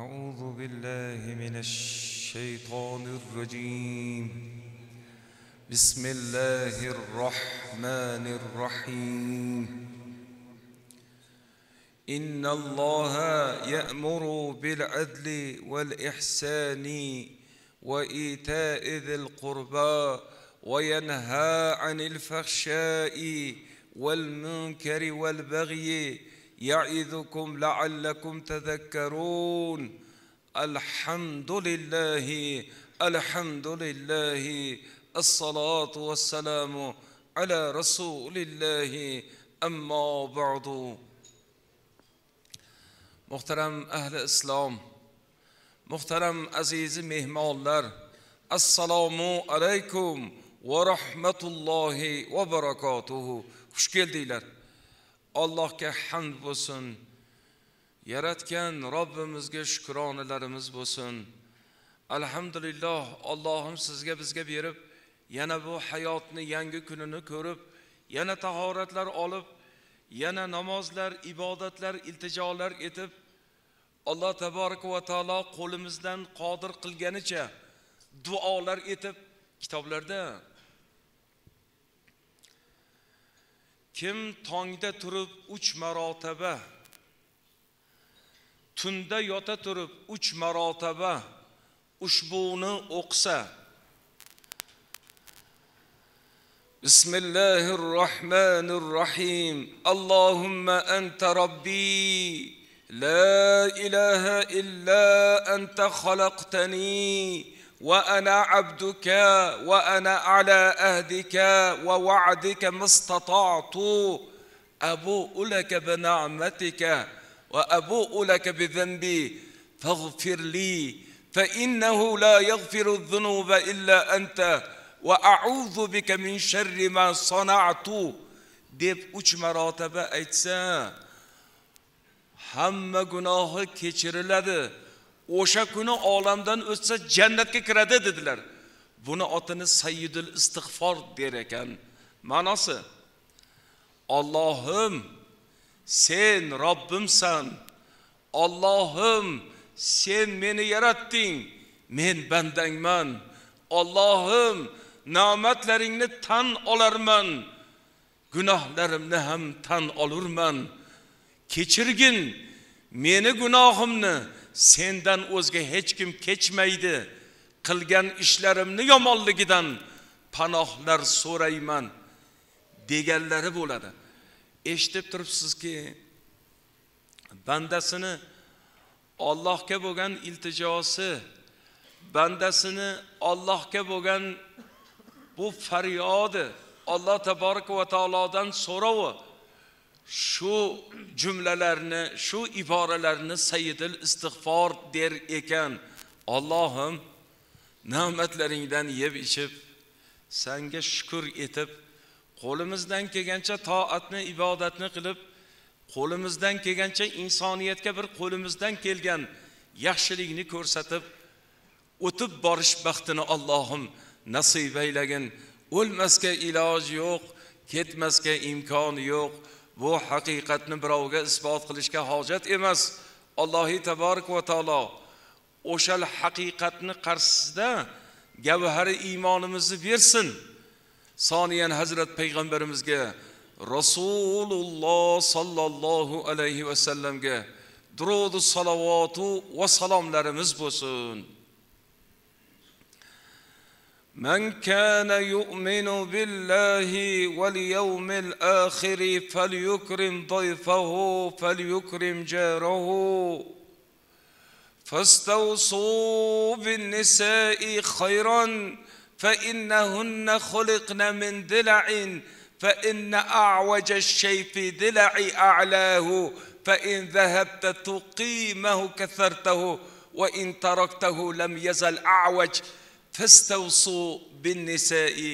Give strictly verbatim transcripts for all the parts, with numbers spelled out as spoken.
أعوذ بالله من الشيطان الرجيم بسم الله الرحمن الرحيم إن الله يأمر بالعدل والإحسان وإيتاء ذي القربى وينهى عن الفحشاء والمنكر والبغي يعظكم لعلكم تذكرون الحمد لله الحمد لله الصلاة والسلام على رسول الله أما بعد. Muhterem ehli İslam, muhterem aziz mehmonlar, assalomu alaykum ve rahmetullahi ve berekatuhu. Hoş geldikler. Allah'a hamd olsun. Yaratgan Rabbimizga shukronalarimiz bo'lsin. Alhamdulillah, Allah'ım sizga bizga berib, yana bu hayotni, yangi kunini ko'rib, yana tahoratlar olib, yana namozlar, ibodatlar, iltijolar etib, Allah tebaraka ve taala qo'limizdan qodir qilganicha duolar etib, kitoblarda kim tongda turib uch marotaba, tunda yota turib uch marotaba ushbuni o'qsa, Bismillahirrahmanirrahim, Allahumma anta rabbi la ilaha illa anta khalaqtani وأنا عبدك وأنا على أهدك ووعدك ما استطعت أبوء لك بنعمتك وأبوء لك بذنبي فاغفر لي فإنه لا يغفر الذنوب إلا أنت وأعوذ بك من شر ما صنعت deb uch marotaba aytsa, hamma gunohi kechiriladi. O'sha kuni olamdan o'tsa jannatga kiradi dedilar. Buni otini Sayyidul Istig'for der ekan. Ma'nosi: Allohim, sen Robbimsan. Allohim, sen meni yaratding. Men bandangman. Allohim, ne'matlaringni tan olarman. Gunohlarimni ham tan olurman. Kechirgin meni gunohimni. Senden o'zga hech kim keçmeydi. Qilgan ishlarimni yomonligidan panohlar so'rayman deganlari bo'ladi. Eshitib turibsizki, bandasini Allohga bo'lgan iltijosi, bandasini Allohga bo'lgan bu faryodi, Alloh taboraka va taolodan so'rovi, şu cümlelerini, şu ibarelerini Sayyidul Istig'for der ekan. Allah'ım, ne'matlarinden yeb içip, senga şükür etip, qo'limizdan kelgancha toatni, ibodatni qilib, qo'limizdan kelgancha insoniyatga bir qo'limizdan kelgan yaxshilikni ko'rsatib, o'tib borish baxtini Allah'ım nasib eylagin. O'lmasga iloj yo'q, ketmasga imkon yo'q. Bu haqiqatni birovga isbot qilishga hojat emas. Allohi taboraka va taolo o'shal haqiqatni qarshisida gavhari iymonimizni bersin. Soniyan Hazrat payg'ambarimizga, Rasululloh sallallohu alayhi va sallamga durud va salovat va salomlarimiz bo'lsin. من كان يؤمن بالله واليوم الآخر فليكرم ضيفه فليكرم جاره فاستوصوا بالنساء خيرا فإنهن خلقن من ضلع فإن أعوج الشيء في ضلع أعلاه فإن ذهبت تقيمه كثرته وإن تركته لم يزل أعوج Festavsu bin nisai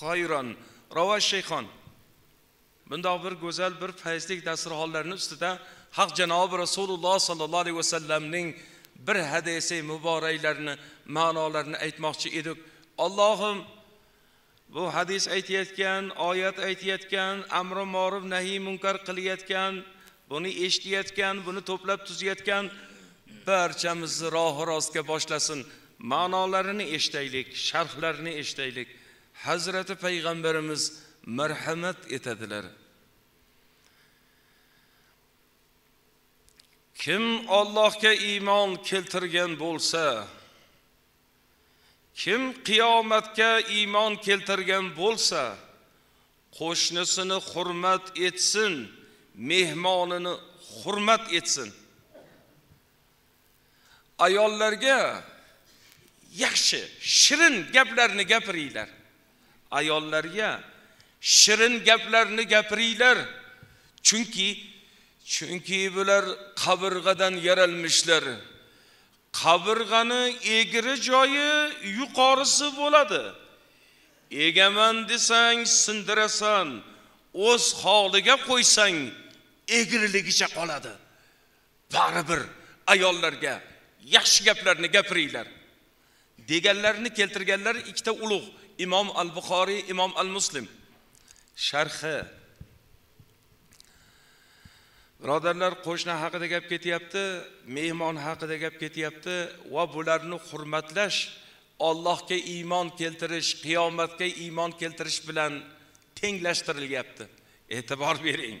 hayran. Rava Şeyxon. Bunda bir güzel bir feyizlik dasturxonlarini üstüde Hak Cenab-ı Resulullah sallallahu aleyhi ve sellem'nin bir hadisi mübareklerini, manalarını aytmoqchi edik. Allah'ım, bu hadis aytayotgan, oyat aytayotgan, amr-i ma'ruf nahiy munkar qilayotgan, bunu eshitayotgan, bunu to'plab tuzayotgan barchamizni roh rostga boshlasin. Ma'nolarini eshitaylik, sharhlarini eshitaylik. Hazrati Payg'ambarimiz merhamet etadilar. Kim Allohga iymon keltirgan bo'lsa, kim qiyomatga iymon keltirgan bo'lsa, qo'shnisini hurmat etsin, mehmonini hurmat etsin. Ayollarga yaxshi, shirin gaplarni gapiringlar. Ayollarga shirin gaplarni gapiringlar. Chunki chunki bular qabrg'adan yaralmishlar. Qabrg'ani egri joyi yuqorisi bo'ladi. Egaman desang sindirasan, o'z holiga qo'ysang egriligicha qoladi. Baribir ayollarga yaxshi gaplarni gapiringlar. Deganlarni keltirganlar ikkita ulug' Imom al-Buxoriy, Imom al-Muslim. Sharhi. Birodarlar, qo'shni haqida gap ketyapti, mehmon haqida gap ketyapti va bularni hurmatlash, Allohga iymon keltirish, qiyomatga iymon keltirish bilan tenglashtirilibdi. E'tibor bering.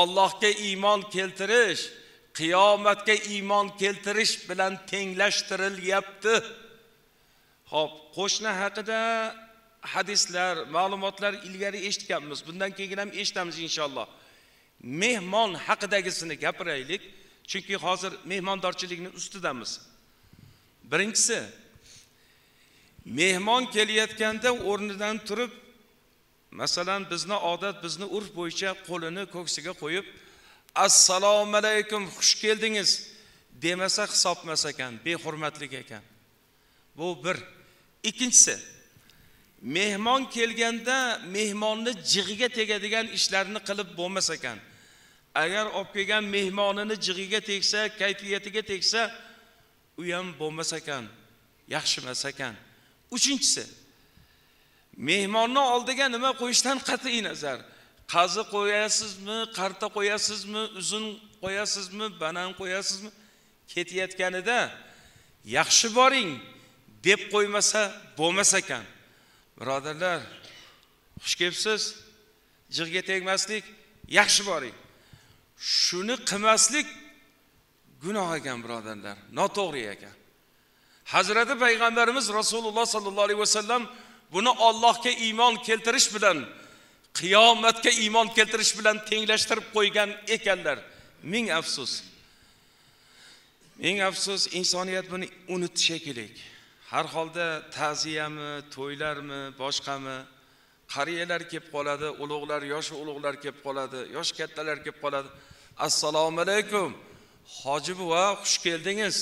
Allohga iymon keltirish, qiyomatga iymon keltirish bilan tenglashtirilibdi. Xo'p, qo'shni haqida hadislar, ma'lumotlar ilgari eshitganmiz. Bundan keyin ham eshitamiz inshaalloh. Mehmon haqidagisini gapiraylik, chunki hozir mehmondorchilikning ustidamiz. Birinchisi, mehmon kelayotganda o'rnidan turib, masalan, bizni odat, bizni urf bo'yicha qo'lini ko'ksiga qo'yib, assalomu alaykum, xush keldingiz demasa hisobmas ekan, behurmatlik ekan. Bu bir. Ikkinchisi, mehmon kelganda mehmonni jig'iga tegadigan ishlarni qilib bo'lmas ekan. Agar olib kelgan mehmonini jig'iga tegsa, kayfiyatiga tegsa, u ham bo'lmas ekan, yaxshi emas ekan. Uchinchisi, mehmonni oldiga nima qo'yishdan qat'iy nazar, qazi qo'yasizmi, qarta qo'yasizmi, uzun qo'yasizmi, banan qo'yasizmi, ketayotganida yaxshi boring deb qo'ymasa bo'lmas ekan. Birodarlar, xush kelibsiz, jig'iga tegmaslik, yaxshi boring. Shuni qilmaslik gunoh ekan, birodarlar, noto'g'ri ekan. Hazrati Payg'ambarimiz Rasululloh sallallohu alayhi vasallam buni Allohga iymon keltirish bilan, qiyomatga iymon keltirish bilan tenglashtirib qo'ygan ekanlar. Ming afsus. Ming afsus, insoniyat buni unutdi shekilli. Har holda ta'ziyami, to'ylarmi, boshqami, qariyalar kelib qoladi, ulug'lar, yosh ulug'lar kelib qoladi, yosh kattalar kelib qoladi. Assalomu alaykum, hoji buva, xush keldingiz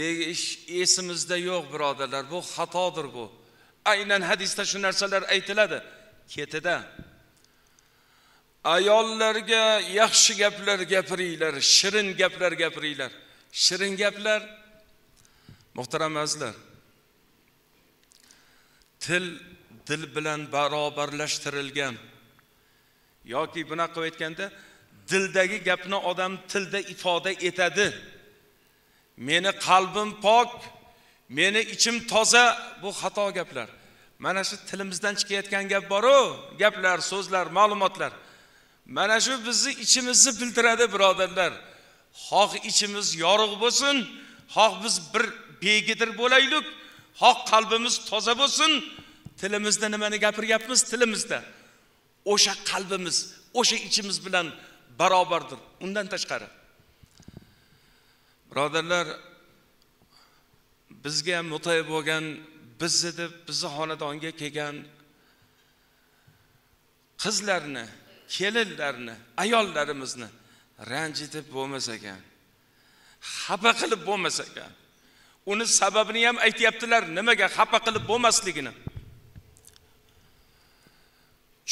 deyish esimizda yo'q, birodarlar. Bu xatodir bu. Aynan hadisda shu narsalar aytiladi. Ketida. Ayollarga yaxshi gaplar gapiringlar, shirin gaplar gapiringlar. Shirin gaplar, muhtaram azizlar, til dil bilan barobarlashtirilgan yoki buni qilib aytganda, dildagi gapni odam tilda ifoda etadi. Meni qalbim pok, meni ichim toza, bu xato gaplar. Mana shu tilimizdan chiqayotgan gap bor-ku, gaplar, so'zlar, ma'lumotlar. Mana shu bizni ichimizni bildiradi, birodarlar. Xoh ichimiz yorug' bo'lsin, xoh biz bir begidir bo'laylik, xoh qalbimiz toza bo'lsin, tilimizda nimani gapiryapmiz, tilimizda o'sha qalbimiz, o'sha ichimiz bilan barobardir. Undan tashqari, birodarlar, bizga ham mutoyi bo'lgan, bizni deb bizni xonadonga kelgan qizlarni, kelinlarni, ayollarimizni ranjitib bo'lmas ekan, xafa qilib bo'lmas ekan. Uni sababini ham aytayaptilar, nimaga xafa qilib bo'lmasligini.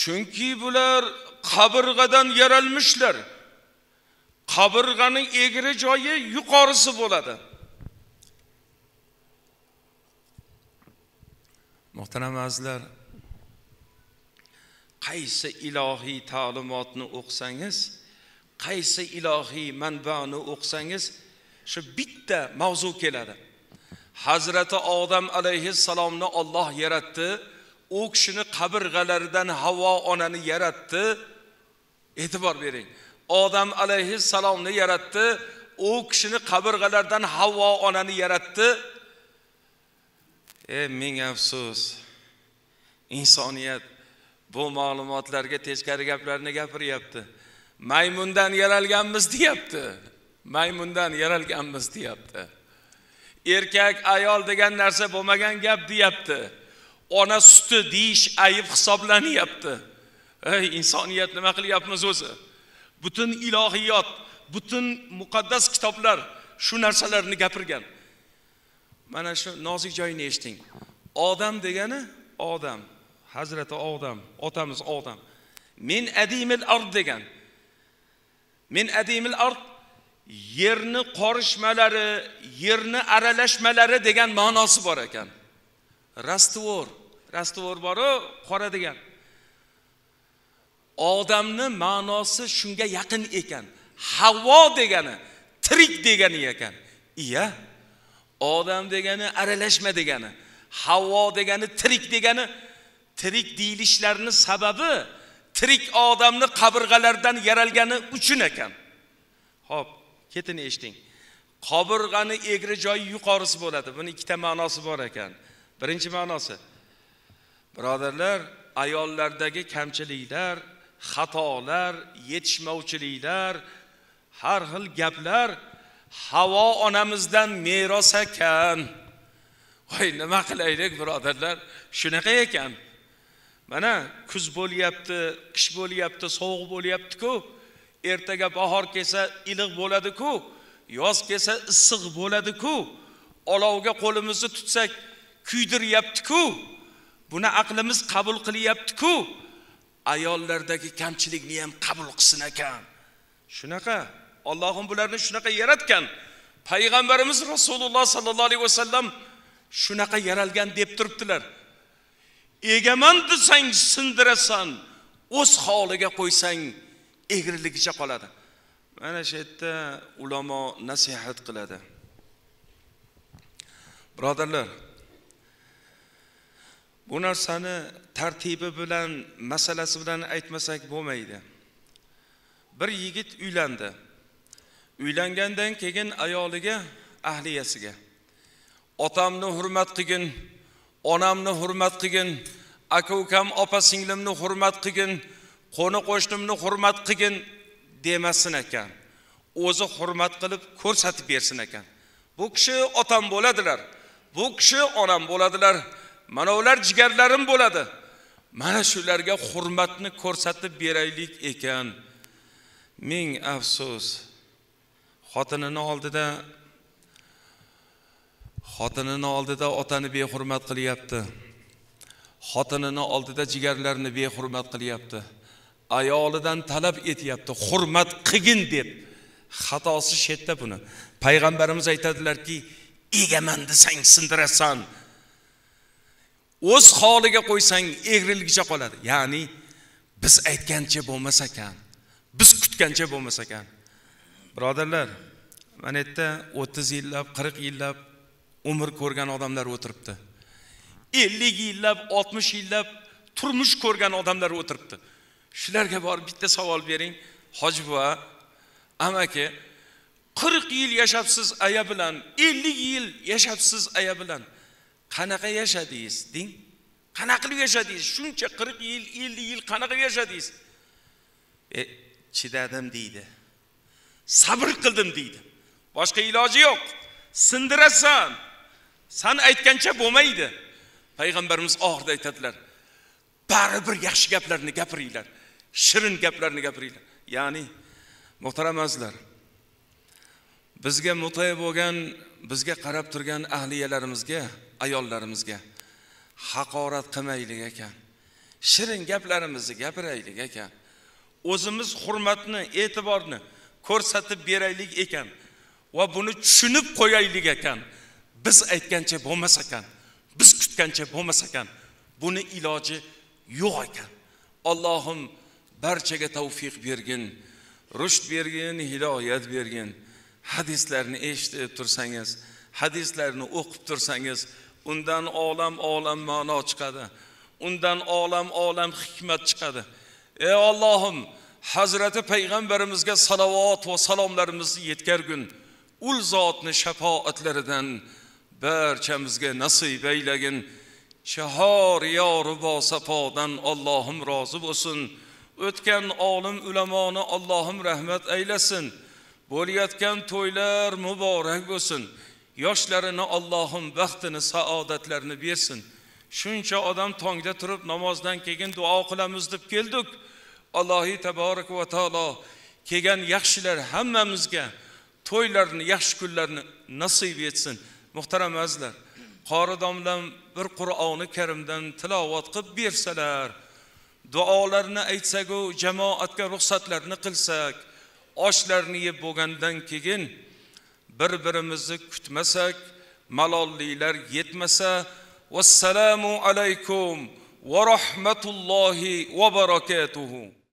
Chunki bular qabrg'adan yaralmishlar. Qabrg'aning egri joyi yuqorisi bo'ladi. Muhtaram azizlar, qaysi ilohiy ta'limotni o'qisangiz, qaysi ilohiy manbani o'qisangiz, shu bitta mavzu keladi. Hazrati Odam alayhissalomni Alloh yaratdi, u kishini qabrg'alaridan Havvo onani yaratdi. E'tibor bering. Odam alayhissalomni yaratdi, u kishini qabrg'alaridan Havvo onani yaratdi. E ming afsus. Insoniyat bu ma'lumotlarga teskari gaplarni gapiryapti. Maymundan yaralganmiz deyapti. Maymundan yaralganmiz deyapti. Erkak, ayol degan narsa bo'lmagan gap deyapti. Ona suti deyish ayib hisoblanyapti. Ey insoniyat, nima qilyapmiz o'zi? Butun ilohiyot, butun muqaddas kitoblar shu narsalarni gapirgan. Mana shu nozik joyini eshiting. Odam degani odam. Hazrati Odam, otamiz Odam. Min adimil ard degan. Min adimil ard yerni qorishmalari, yerni aralashmalari degan ma'nosi bor ekan. Rastvor, rastvor bor-ku, qora degan. Odamni ma'nosi shunga yaqin ekan. Havvo degani tirik degani ekan. Iya. Odam degani aralashma degani, Havvo degani tirik degani. Tirik deyilishlarining sababi tirik odamni qabrg'alardan yaralgani uchun ekan. Xo'p, ketini eshiting. Qabrg'ani egri joyi yuqorisi bo'ladi. Buni ikkita ma'nosi bor ekan. Birinchi ma'nosi, birodarlar, ayollardagi kamchiliklar, xatolar, yetishmovchiliklar, har xil gaplar Havvo onamizdan meros ekan. Voy, nima qilaylik birodarlar? Shunaqa ekan. Mana kuz bo'lyapti, qish bo'lyapti, sovuq bo'lyapti-ku. Ertaga bahor kelsa iliq bo'ladi-ku, yoz kelsa issiq bo'ladi-ku. Olovga qo'limizni tutsak kuydiryapti-ku. Buni aqlimiz qabul qilyapti-ku. Ayollardagi kamchilikni ham qabul qilsin ekan. Shunaqa, Allohim ularni shunaqa yaratgan. Payg'ambarimiz Rasululloh sallallohu alayhi vasallam shunaqa yaralgan deb turibdilar. Egaman desang sindirasan, o'z holiga qo'ysang egriligicha qoladi. Mana shu yerda ulamo nasihat qiladi. Birodarlar, bu narsani tartibi bilan, masalasi bilan aytmasak bo'lmaydi. Bir yigit uylandi. Uylangandan keyin ayoliga, ahliyasiga otamni hurmat qilgin, onamni hurmat qilgin, aka-ukam, opa-singlimni hurmat qilgin, qo'ni-qo'shnimni hurmat qilgin demasin ekan. O'zi hurmat qilib ko'rsatib bersin ekan. Bu kishi otam bo'ladilar, bu kishi onam bo'ladilar, mana ular jigarlarim bo'ladi. Mana shularga hurmatni ko'rsatib beraylik ekan. Ming afsus. Xotinini oldida Xotinini oldida otani behurmat qilyapti. Xotinini oldida jigarlarini behurmat qilyapti. Ayolidan talab etyapti, hurmat qilgin deb. Xatosi shetda buni. Payg'ambarimiz aytadilar-ki, egaman desang sindirasan. O'z holiga qo'ysang egriligicha qoladi. Ya'ni biz aytgancha bo'lmas ekan, biz kutgancha bo'lmas ekan. Birodarlar, mana bu yerda o'ttiz yillab, qirq yillab umr ko'rgan odamlar o'tiribdi. ellik yillab, oltmish yillab turmush ko'rgan odamlar o'tiribdi. Shularga borib bitta savol bering. Hoji buva, amaki, qirq yil yashapsiz aya bilan, ellik yil yashapsiz aya bilan qanaqa yashadingiz ding? Qanaqa qilib yashadingiz? Shuncha qirq yil, ellik yil qanaqa yashadingiz? E, chidadim deydi. Sabr qildim deydi. Boshqa iloji yo'q. Sindirasan. San aytgancha bo'lmaydi. Payg'ambarimiz oxirda aytadilar: "Baribir yaxshi gaplarni gapiringlar, shirin gaplarni gapiringlar." Ya'ni muhtaram azizlar, bizga mutoy bo'lgan, bizga qarab turgan ahliyalarimizga, ayollarimizga haqorat qilmaylik ekan. Shirin gaplarimizni gapiraylik ekan. O'zimiz hurmatni, e'tiborni ko'rsatib beraylik ekan. Va buni tushunib qo'yaylik ekan. Biz aytgancha bo'lmas ekan, biz kutgancha bo'lmas ekan. Buni iloji yo'q ekan. Allohim barchaga tavfiq bergin, rushd bergin, hidoyat bergin. hadislerini eshitib tursangiz, hadislerini o'qib tursangiz, undan olam olam ma'no chiqadi. Undan olam olam hikmat chiqadi. Ey Allohim, Hazrati Peygamberimizga salovat va salomlarimizni yetkazgun ul zotni shafoatlaridan barchamizga nasib aylagin. Chahor yor va safodan Allohim rozi bo'lsin. O'tgan olim ulamoni Allohim rahmat aylasin. Bo'layotgan to'ylar muborak bo'lsin. Yoshlarni Allohim baxtini, saodatlarini bersin. Shuncha odam tongda turib namozdan keyin duo qilamiz deb keldik. Allohi taborak va taolo kelgan yaxshilar hammamizga to'ylarni, yaxshi kunlarni nasib etsin. Muhtaram azizlar, qori domlam bir Qur'oni Karimdan tilovat qilib bersalar, duolarni aytsak-u jamoatga ruxsatlarni qilsak, oshlarni yeb bo'lgandan keyin bir-birimizni kutmasak, malolliklar yetmasa, "Vassalamu alaykum va rahmatullohi va barakatuh."